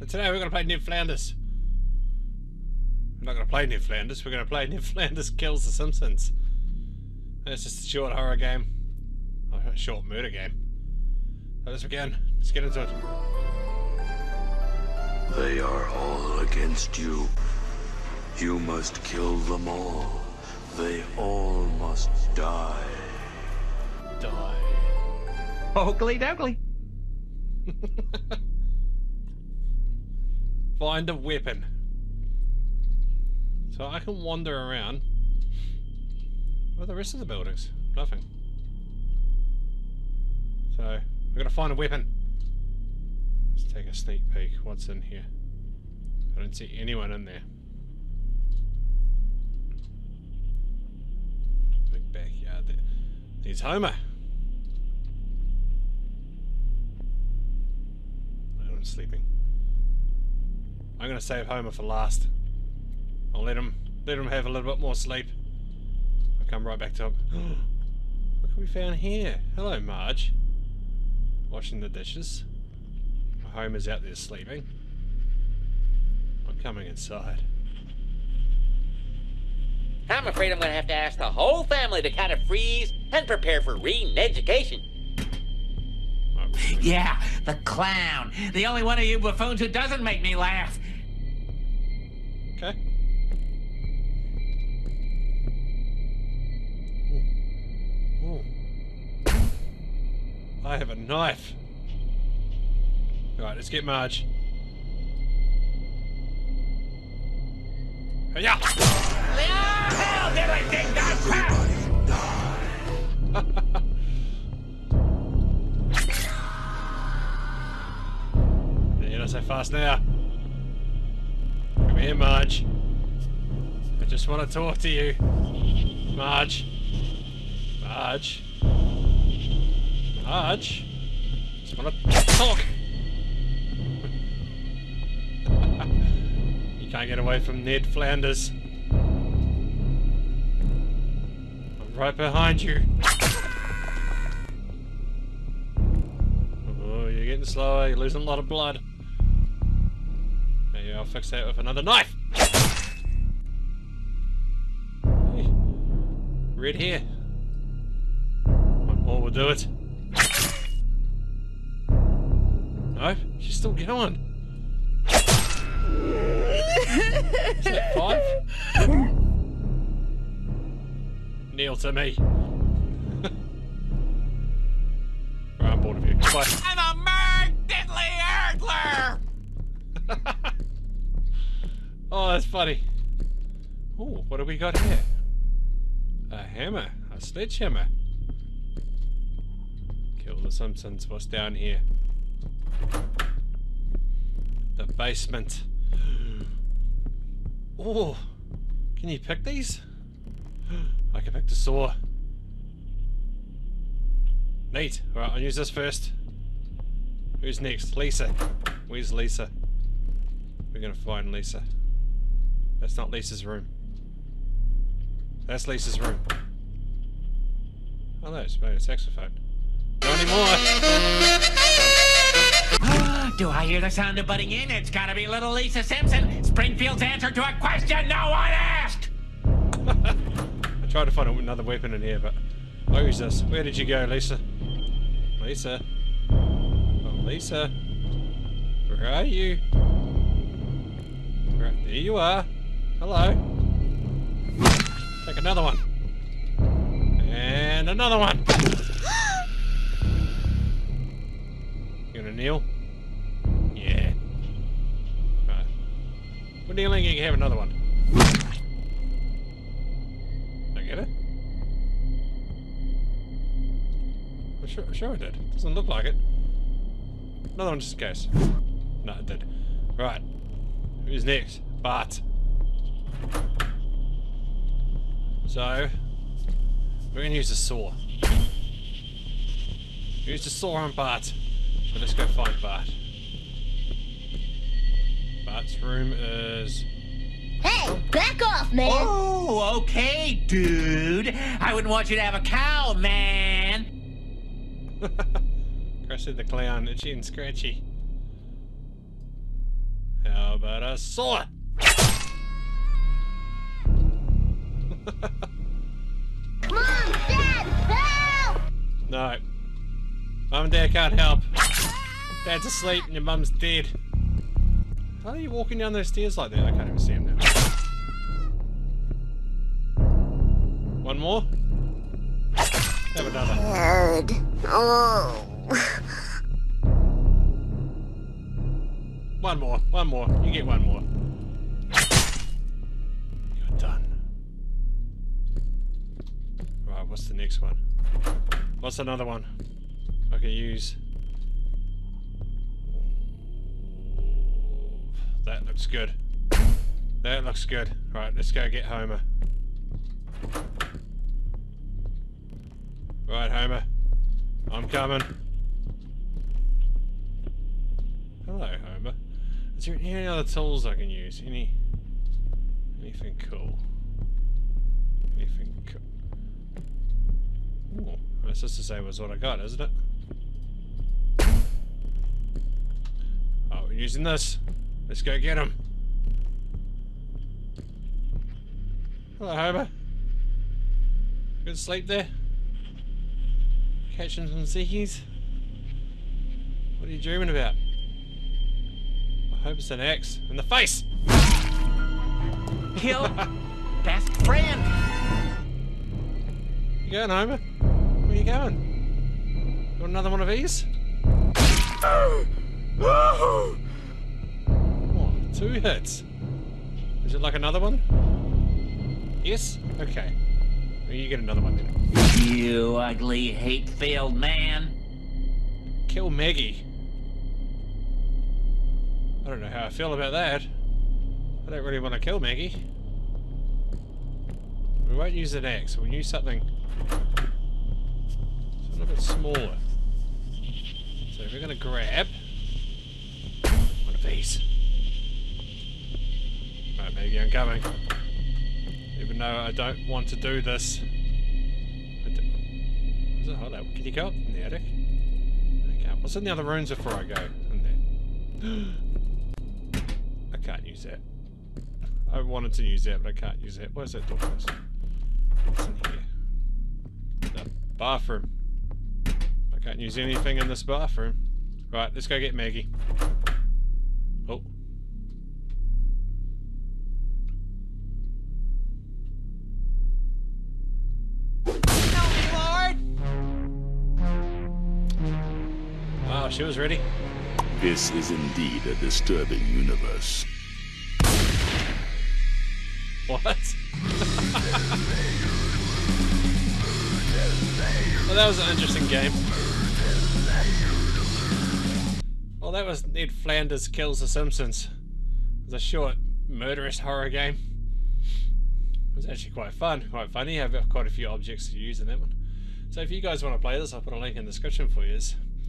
So today we're gonna play Ned Flanders. We're not gonna play Ned Flanders, we're gonna play Ned Flanders Kills the Simpsons. It's just a short horror game. Oh, a short murder game. So let's begin. Let's get into it. They are all against you. You must kill them all. They all must die. Die. Oakley doakley. Find a weapon. So I can wander around. What are the rest of the buildings? Nothing. So, we're gonna find a weapon. Let's take a sneak peek. What's in here? I don't see anyone in there. Big backyard there. There's Homer. Oh, I'm sleeping. I'm gonna save Homer for last. I'll let him have a little bit more sleep. Come right back to him. Look what we found here. Hello, Marge. Washing the dishes. Homer's out there sleeping. I'm coming inside. I'm afraid I'm going to have to ask the whole family to kind of freeze and prepare for reading education. Yeah, the clown. The only one of you buffoons who doesn't make me laugh. Okay. I have a knife. Alright, let's get Marge. Hey-ya! Hell did I think that? You're not so fast now. Come here, Marge. I just want to talk to you. Marge. Marge. Marge, just wanna talk. You can't get away from Ned Flanders. I'm right behind you. Oh, you're getting slower. You're losing a lot of blood. Maybe I'll fix that with another knife. Hey, red hair. One more will do it. No, she's still going. Is that five? Kneel to me. Right, I'm bored of you. Bye. I'm a Merc Diddly Ergler! Oh, that's funny. Oh, what have we got here? A hammer. A sledgehammer. Kill the Simpsons. What's down here? The basement. Oh, can you pick these? I can pick the saw. Neat. Alright, I'll use this first. Who's next? Lisa. Where's Lisa? We're gonna find Lisa. That's not Lisa's room. That's Lisa's room. Oh no, it's maybe a saxophone. Not anymore! Do I hear the sound of butting in? It's gotta be little Lisa Simpson, Springfield's answer to a question no one asked! I tried to find another weapon in here, but I'll use this. Where did you go, Lisa? Lisa? Oh, Lisa? Where are you? Right, there you are. Hello. Take another one. And another one! You gonna kneel? Yeah. Right. We're kneeling, you can have another one. Did I get it? I'm sure I did. It doesn't look like it. Another one just in case. No, it did. Right. Who's next? Bart. So, we're going to use the saw. Use the saw on Bart. So let's go find Bart. Bart's room is... Hey, back off, man! Oh, okay, dude. I wouldn't want you to have a cow, man. Crusty the Clown, Itchy and Scratchy. but I saw it. Mom, Dad, help! No. Mom and Dad can't help. Dad's asleep and your mum's dead. How are you walking down those stairs like that? I can't even see him now. One more? Have another. Dad. Oh. One more. One more. You get one more. You're done. Right, what's the next one? What's another one I can use? That looks good. That looks good. Right, let's go get Homer. Right, Homer. I'm coming. Hello, Homer. Is there any other tools I can use? Anything cool? Anything cool? Ooh, that's just the same as what I got, isn't it? Oh, we're using this. Let's go get him. Hello, Homer. Good sleep there. Catching some sickies. What are you dreaming about? I hope it's an axe in the face. Your best friend. You going, Homer? Where are you going? Got another one of these? Two hits. Would you like another one? Yes? Okay. Well, you get another one then. You ugly, hate-filled man. Kill Maggie. I don't know how I feel about that. I don't really want to kill Maggie. We won't use an axe. We'll use something a bit smaller. So we're going to grab one of these. Right, Maggie, I'm coming. Even though I don't want to do this. Hold on, can you go up in the attic? I can't. What's in the other rooms before I go in there? I can't use that. I wanted to use that, but I can't use that. Where's that door first? What's in here? The bathroom. I can't use anything in this bathroom. Right, let's go get Maggie. Oh. She was ready. This is indeed a disturbing universe. What? Well, that was an interesting game. Well, that was Ned Flanders Kills the Simpsons. It was a short, murderous horror game. It was actually quite fun, quite funny. I've got quite a few objects to use in that one. So if you guys want to play this, I'll put a link in the description for you.